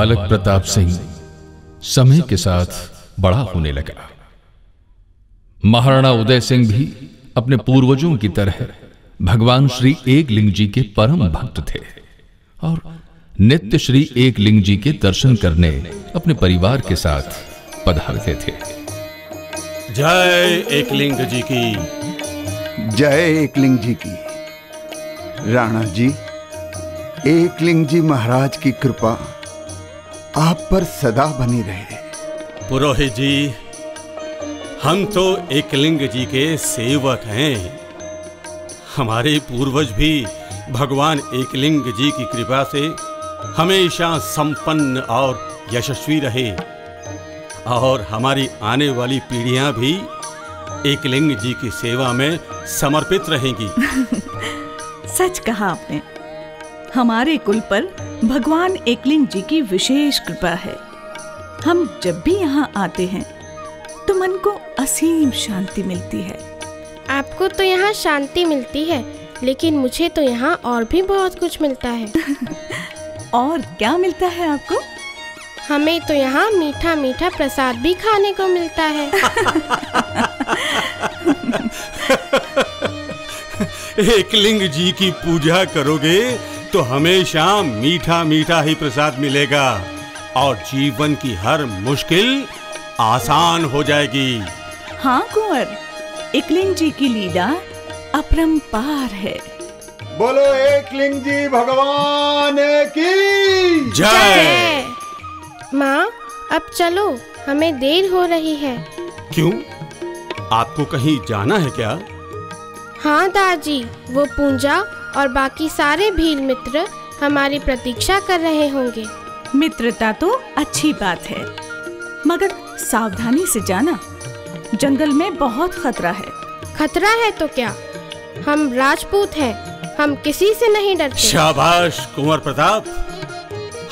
बालक प्रताप सिंह समय के साथ बड़ा होने लगा। महाराणा उदय सिंह भी अपने पूर्वजों की तरह भगवान श्री एकलिंग जी के परम भक्त थे और नित्य श्री एकलिंग जी के दर्शन करने अपने परिवार के साथ पधारते थे। जय एकलिंग जी की। जय एकलिंग जी की। राणा जी, एकलिंग जी महाराज की कृपा आप पर सदा बनी रहे। पुरोहित जी, हम तो एकलिंग जी के सेवक हैं। हमारे पूर्वज भी भगवान एकलिंग जी की कृपा से हमेशा संपन्न और यशस्वी रहे और हमारी आने वाली पीढ़ियां भी एकलिंग जी की सेवा में समर्पित रहेंगी। सच कहा आपने। हमारे कुल पर भगवान एकलिंग जी की विशेष कृपा है। हम जब भी यहाँ आते हैं तो मन को असीम शांति मिलती है। आपको तो यहाँ शांति मिलती है, लेकिन मुझे तो यहाँ और भी बहुत कुछ मिलता है। और क्या मिलता है आपको? हमें तो यहाँ मीठा मीठा प्रसाद भी खाने को मिलता है। एकलिंग जी की पूजा करोगे तो हमेशा मीठा मीठा ही प्रसाद मिलेगा और जीवन की हर मुश्किल आसान हो जाएगी। हाँ कुंवर, एकलिंग जी की लीला अपरंपार है। बोलो एकलिंग जी भगवान की जय। माँ, अब चलो, हमें देर हो रही है। क्यों, आपको कहीं जाना है क्या? हाँ दादी, वो पूंजा और बाकी सारे भील मित्र हमारी प्रतीक्षा कर रहे होंगे। मित्रता तो अच्छी बात है, मगर सावधानी से जाना। जंगल में बहुत खतरा है। खतरा है तो क्या, हम राजपूत हैं, हम किसी से नहीं डरते। शाबाश कुंवर प्रताप,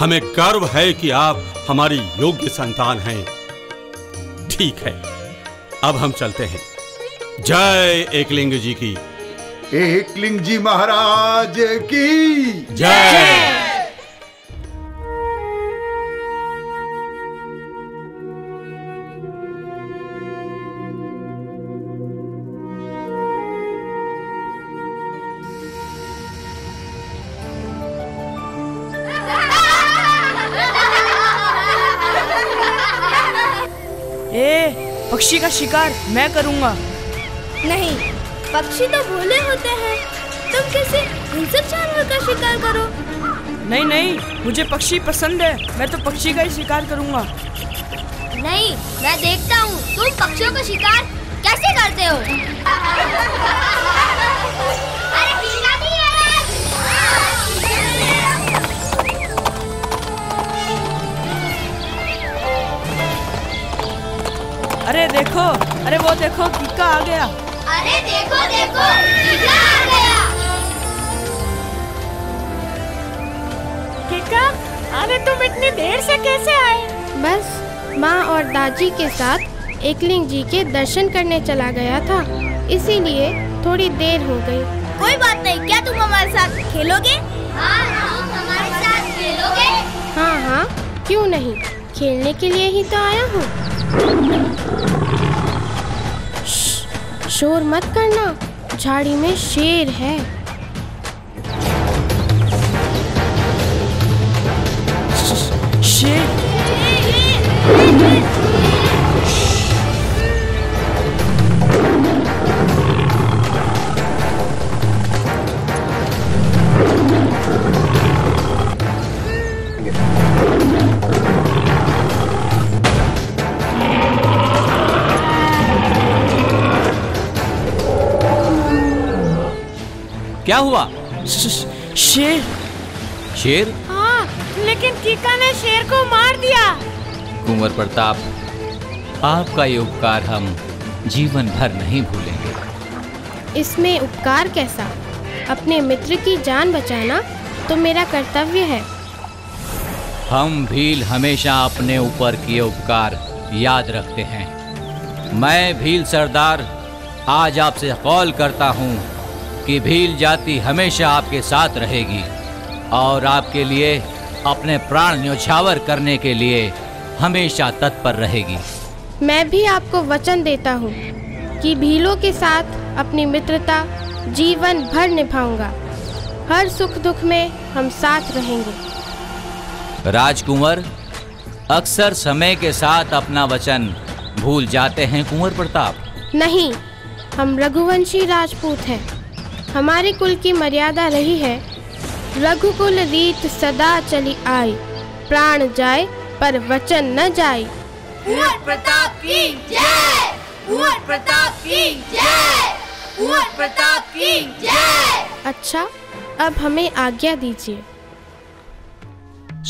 हमें गर्व है कि आप हमारी योग्य संतान हैं। ठीक है, अब हम चलते हैं। जय एकलिंग जी की। एकलिंग जी महाराज की जय। पक्षी का शिकार मैं करूंगा। नहीं, पक्षी तो भोले होते हैं। तुम किसी हिंसक जानवर का शिकार करो। नहीं नहीं, मुझे पक्षी पसंद है, मैं तो पक्षी का ही शिकार करूंगा। नहीं, मैं देखता हूँ तुम पक्षियों का शिकार कैसे करते हो। अरे पीला भी है। अरे देखो, अरे वो देखो, कीका आ गया। अरे देखो देखो, कीका आ गया। कीका, अरे तुम इतनी देर से कैसे आए? बस माँ और दादी के साथ एकलिंग जी के दर्शन करने चला गया था, इसीलिए थोड़ी देर हो गई। कोई बात नहीं, क्या तुम हमारे साथ खेलोगे? हाँ, तुम हमारे साथ खेलोगे? हाँ हाँ, क्यों नहीं, खेलने के लिए ही तो आया हूँ। शोर मत करना, झाड़ी में शेर है। शेर। क्या हुआ? शेर। शेर? हाँ, लेकिन कीका ने शेर को मार दिया। कुंवर प्रताप, आपका ये उपकार हम जीवन भर नहीं भूलेंगे। इसमें उपकार कैसा? अपने मित्र की जान बचाना तो मेरा कर्तव्य है। हम भील हमेशा अपने ऊपर किए उपकार याद रखते हैं। मैं भील सरदार आज आपसे कॉल करता हूँ कि भील जाति हमेशा आपके साथ रहेगी और आपके लिए अपने प्राण न्योछावर करने के लिए हमेशा तत्पर रहेगी। मैं भी आपको वचन देता हूँ कि भीलों के साथ अपनी मित्रता जीवन भर निभाऊंगा। हर सुख दुख में हम साथ रहेंगे। राजकुंवर अक्सर समय के साथ अपना वचन भूल जाते हैं कुंवर प्रताप। नहीं, हम रघुवंशी राजपूत हैं। हमारे कुल की मर्यादा रही है रघुकुल रीत सदा चली आई, प्राण जाए पर वचन न जाए। कुंवर प्रताप की जय, कुंवर प्रताप की जय, कुंवर प्रताप की जय। अच्छा, अब हमें आज्ञा दीजिए।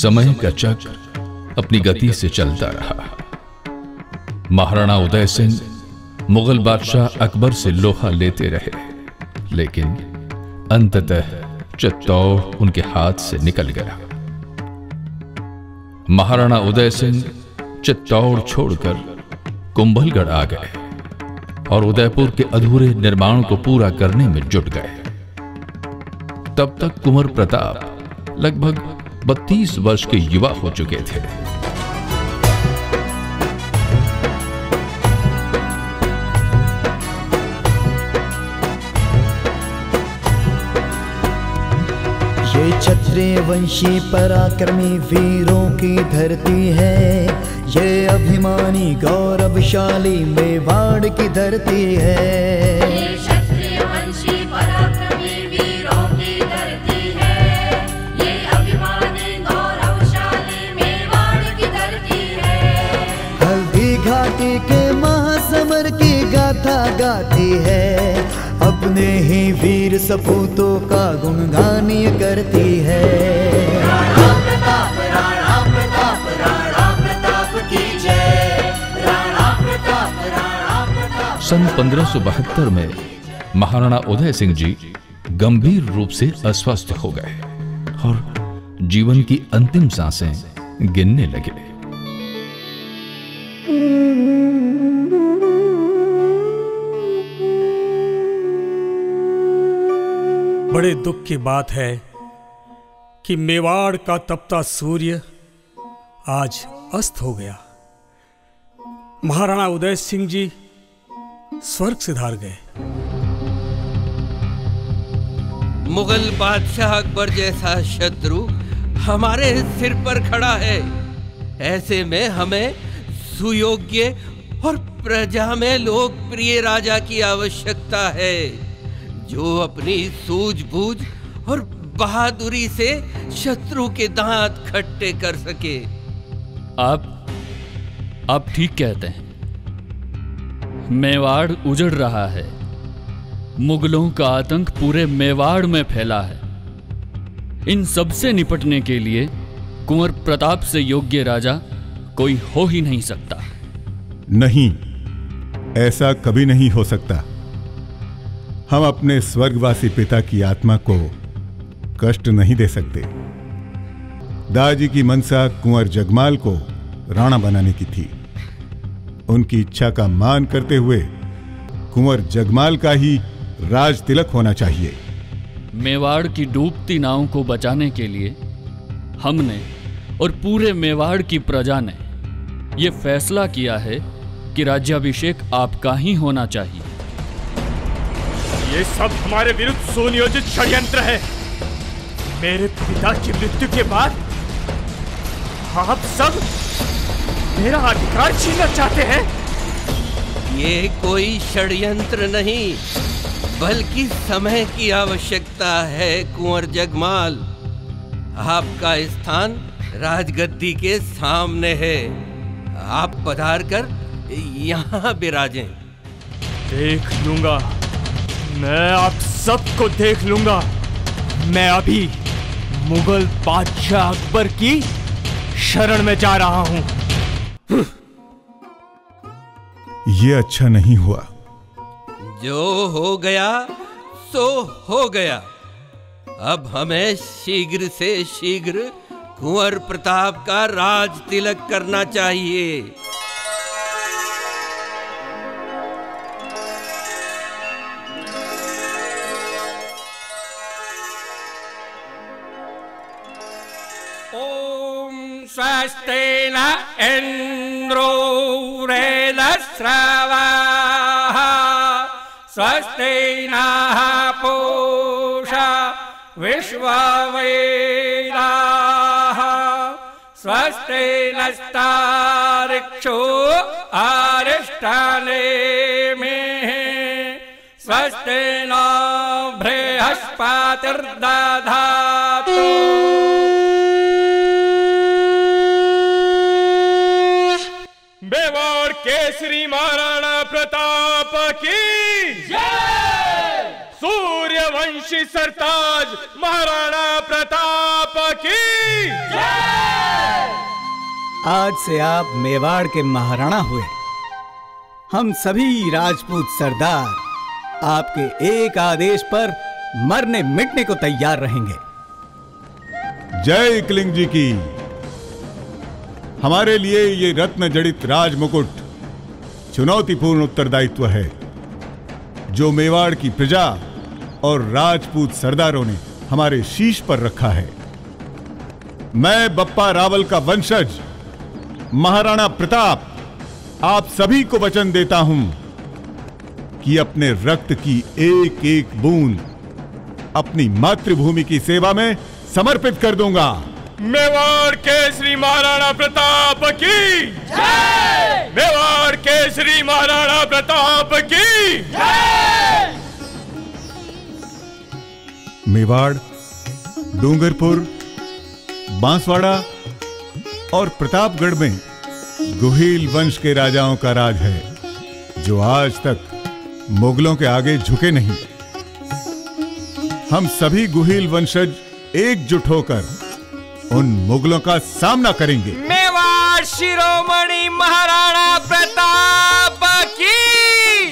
समय का चक्र अपनी गति से चलता रहा। महाराणा उदय सिंह मुगल बादशाह अकबर से लोहा लेते रहे, लेकिन अंततः चित्तौड़ उनके हाथ से निकल गया। महाराणा उदय सिंह चित्तौड़ छोड़कर कुंभलगढ़ आ गए और उदयपुर के अधूरे निर्माण को पूरा करने में जुट गए। तब तक कुंवर प्रताप लगभग 32 वर्ष के युवा हो चुके थे। ये क्षत्रिय वंशी पराक्रमी वीरों की धरती है, ये अभिमानी गौरवशाली मेवाड़ की धरती है। ये क्षत्रिय वंशी पराक्रमी वीरों की धरती है, ये अभिमानी गौरवशाली मेवाड़ की धरती है। हल्दी घाटी के महासमर की गाथा गाती है, अपने ही वीर सपूतों का गुणगान करती है। राणा प्रताप, राणा प्रताप, राणा प्रताप की जय, राणा प्रताप, राणा प्रताप। सन 1572 में महाराणा उदय सिंह जी गंभीर रूप से अस्वस्थ हो गए और जीवन की अंतिम सांसें गिनने लगे। बड़े दुख की बात है कि मेवाड़ का तपता सूर्य आज अस्त हो गया। महाराणा उदय सिंह जी स्वर्ग सिधार गए। मुगल बादशाह अकबर जैसा शत्रु हमारे सिर पर खड़ा है। ऐसे में हमें सुयोग्य और प्रजा में लोकप्रिय राजा की आवश्यकता है, जो अपनी सूझबूझ और बहादुरी से शत्रु के दांत खट्टे कर सके। आप ठीक कहते हैं। मेवाड़ उजड़ रहा है, मुगलों का आतंक पूरे मेवाड़ में फैला है। इन सब से निपटने के लिए कुंवर प्रताप से योग्य राजा कोई हो ही नहीं सकता। नहीं, ऐसा कभी नहीं हो सकता। हम अपने स्वर्गवासी पिता की आत्मा को कष्ट नहीं दे सकते। दादाजी की मनसा कुंवर जगमाल को राणा बनाने की थी। उनकी इच्छा का मान करते हुए कुंवर जगमाल का ही राज तिलक होना चाहिए। मेवाड़ की डूबती नाव को बचाने के लिए हमने और पूरे मेवाड़ की प्रजा ने ये फैसला किया है कि राज्याभिषेक आपका ही होना चाहिए। ये सब हमारे विरुद्ध सुनियोजित षड्यंत्र है। मेरे पिता की मृत्यु के बाद आप सब मेरा अधिकार छीनना चाहते हैं। ये कोई षड्यंत्र नहीं, बल्कि समय की आवश्यकता है। कुंवर जगमाल, आपका स्थान राजगद्दी के सामने है। आप पधारकर यहाँ विराजें। देख लूंगा, मैं आप सबको देख लूंगा। मैं अभी मुगल बादशाह अकबर की शरण में जा रहा हूं। ये अच्छा नहीं हुआ। जो हो गया सो हो गया। अब हमें शीघ्र से शीघ्र कुंवर प्रताप का राज तिलक करना चाहिए। Oh! नस्तेन इंद्रो रेलस्रवाः स्वस्ति नः पूषा विश्ववेदाः स्वस्ति नस्तारिक्षो अरिष्टनेमिः स्वस्ति नो बृहस्पतिर्दधातु। मेवाड़ के श्री महाराणा प्रताप की जय। सूर्यवंशी सरताज महाराणा प्रताप की जय। आज से आप मेवाड़ के महाराणा हुए। हम सभी राजपूत सरदार आपके एक आदेश पर मरने मिटने को तैयार रहेंगे। जय एकलिंग जी की। हमारे लिए ये रत्न जड़ित राजमुकुट चुनौतीपूर्ण उत्तरदायित्व है जो मेवाड़ की प्रजा और राजपूत सरदारों ने हमारे शीश पर रखा है। मैं बप्पा रावल का वंशज महाराणा प्रताप आप सभी को वचन देता हूं कि अपने रक्त की एक एक बूंद अपनी मातृभूमि की सेवा में समर्पित कर दूंगा। मेवाड़ के श्री महाराणा प्रताप की जय। मेवाड़ के श्री महाराणा प्रताप की जय। मेवाड़, डूंगरपुर, बांसवाड़ा और प्रतापगढ़ में गुहिल वंश के राजाओं का राज है जो आज तक मुगलों के आगे झुके नहीं। हम सभी गुहिल वंशज एकजुट होकर उन मुगलों का सामना करेंगे। मेवाड़ शिरोमणि महाराणा प्रताप की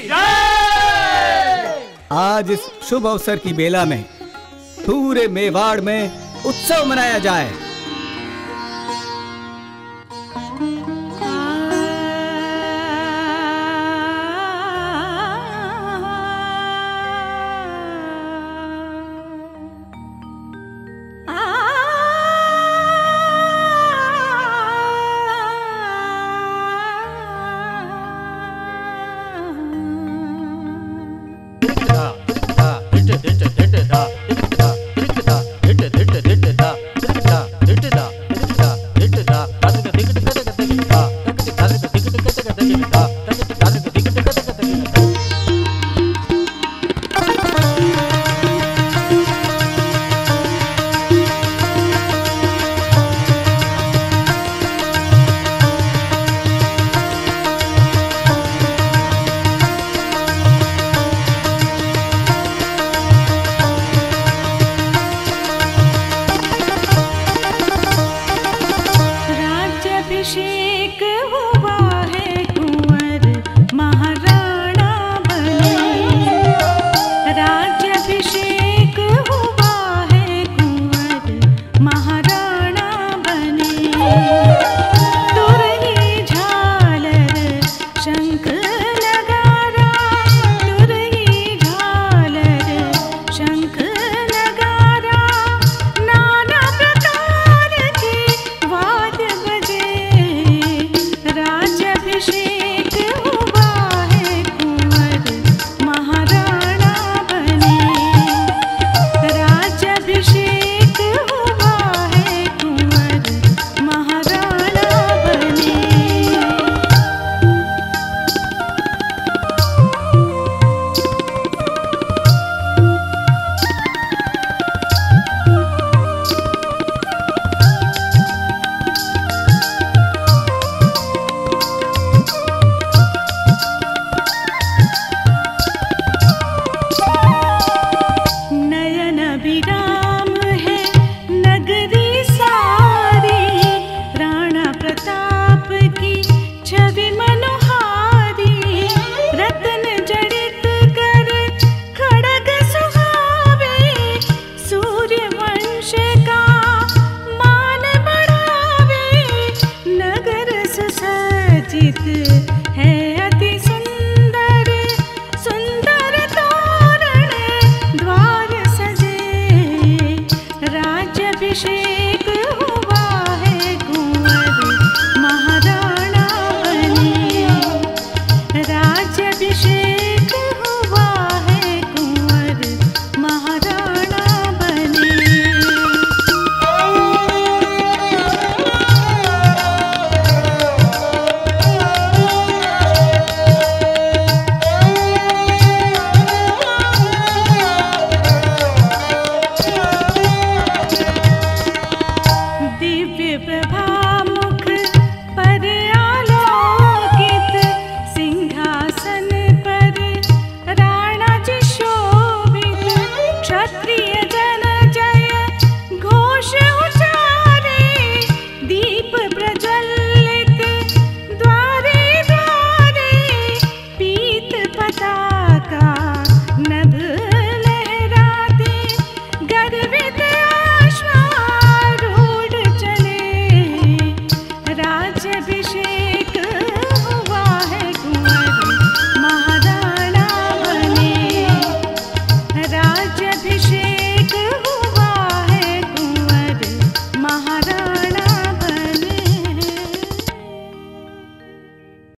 जय। आज इस शुभ अवसर की बेला में पूरे मेवाड़ में उत्सव मनाया जाए। है